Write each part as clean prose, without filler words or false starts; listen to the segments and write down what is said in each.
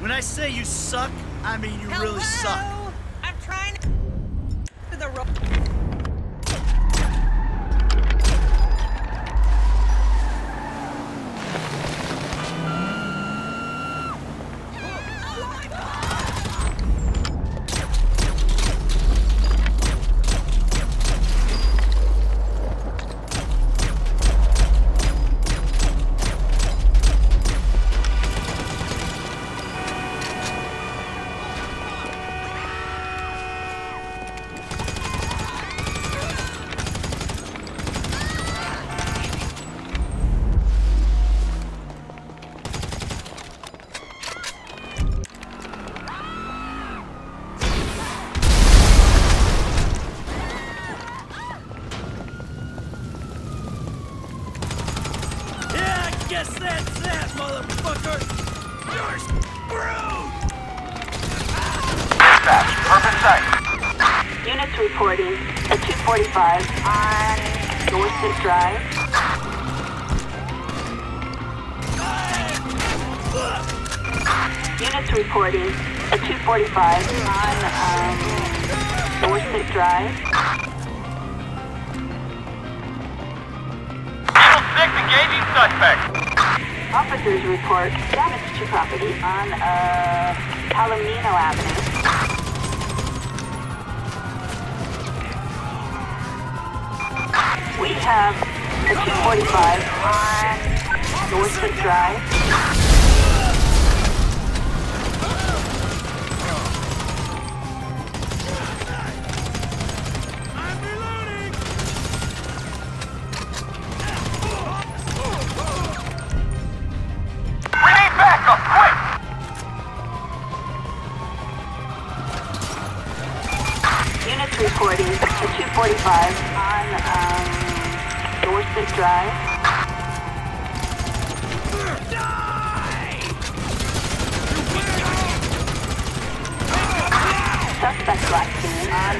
When I say you suck, I mean you really suck. I'm trying to the rope. Guess that's that, motherfucker! You're screwed! Dispatch, perfect sight. Units reporting at 245 on Northwood Drive. Units reporting at 245 on Northwood Drive. Stick engaging suspect. Officers report damage to property on Palomino Avenue. We have a 245 on Northwood Drive. Reporting to 245 on Dorset Drive. Die! Suspect black team on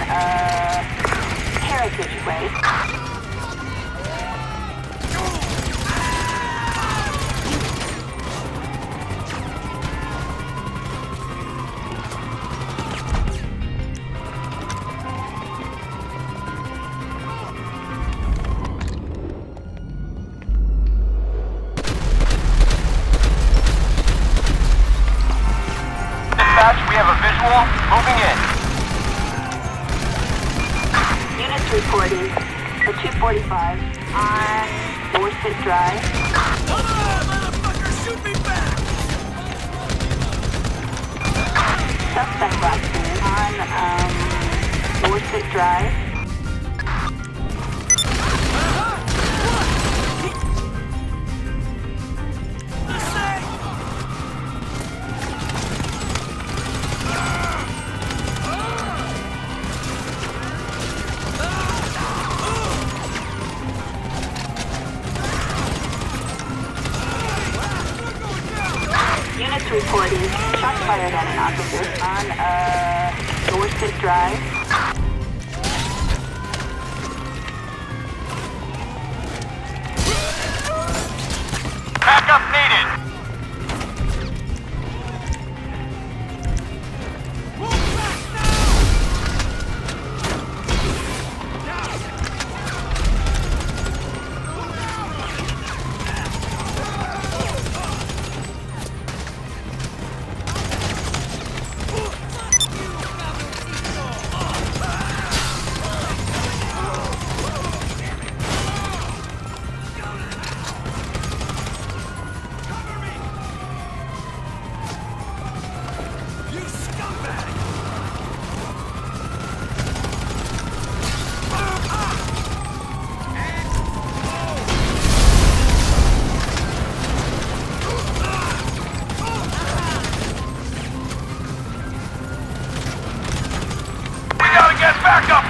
Heritage Way. Moving in. Units reporting at 245 on Dorset Drive. Come on, motherfucker, shoot me back! Suspect Roxanne on Dorset Drive. Reporting shots fired at an officer on Dorset Drive. Backup needed. Move back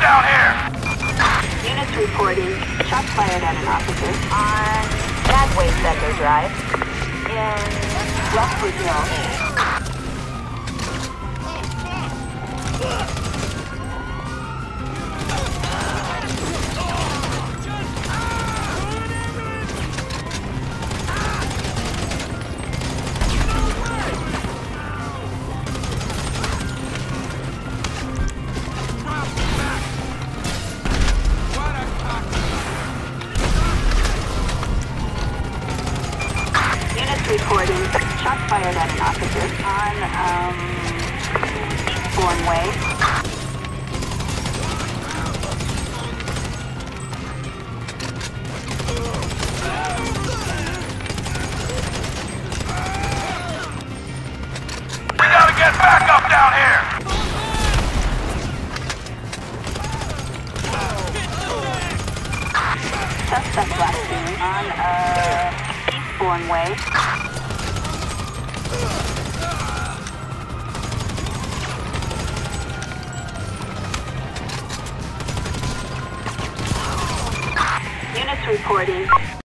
down here. Units reporting shots fired at an officer on Radway Sector Drive in Rockford Hill. recording shot fired at an officer on Bourne Way. Units reporting.